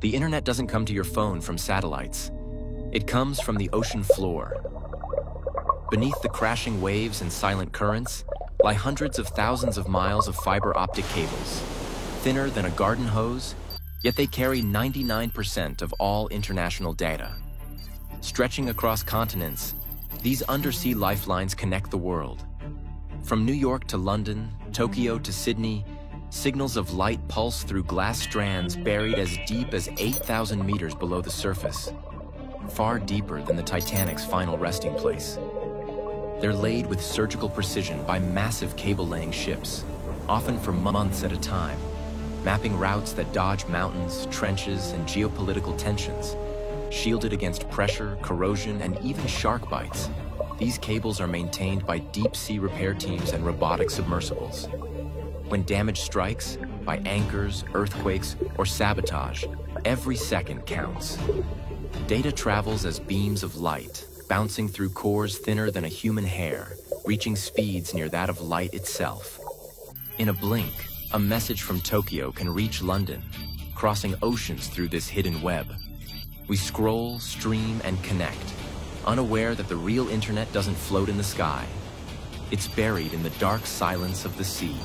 The internet doesn't come to your phone from satellites. It comes from the ocean floor. Beneath the crashing waves and silent currents lie hundreds of thousands of miles of fiber optic cables, thinner than a garden hose, yet they carry 99% of all international data. Stretching across continents, these undersea lifelines connect the world. From New York to London, Tokyo to Sydney, signals of light pulse through glass strands buried as deep as 8,000 meters below the surface, far deeper than the Titanic's final resting place. They're laid with surgical precision by massive cable-laying ships, often for months at a time, mapping routes that dodge mountains, trenches, and geopolitical tensions. Shielded against pressure, corrosion, and even shark bites, these cables are maintained by deep-sea repair teams and robotic submersibles. When damage strikes, by anchors, earthquakes, or sabotage, every second counts. Data travels as beams of light, bouncing through cores thinner than a human hair, reaching speeds near that of light itself. In a blink, a message from Tokyo can reach London, crossing oceans through this hidden web. We scroll, stream, and connect, unaware that the real internet doesn't float in the sky. It's buried in the dark silence of the sea.